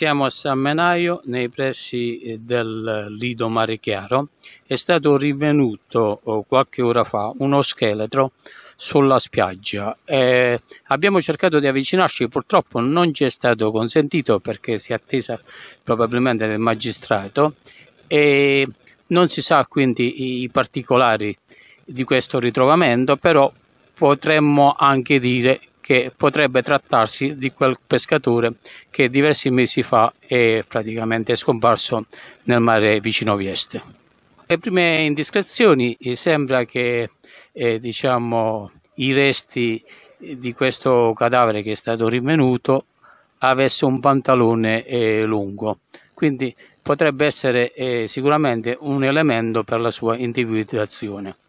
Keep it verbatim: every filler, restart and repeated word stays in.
Siamo a San Menaio, nei pressi del Lido Mare Chiaro. È stato rinvenuto qualche ora fa uno scheletro sulla spiaggia. Eh, abbiamo cercato di avvicinarci, purtroppo non ci è stato consentito perché si è attesa probabilmente del magistrato e non si sa quindi i particolari di questo ritrovamento, però potremmo anche dire che potrebbe trattarsi di quel pescatore che diversi mesi fa è praticamente scomparso nel mare vicino Vieste. Le prime indiscrezioni sembra che eh, diciamo, i resti di questo cadavere che è stato rinvenuto avesse un pantalone eh, lungo, quindi potrebbe essere eh, sicuramente un elemento per la sua individuazione.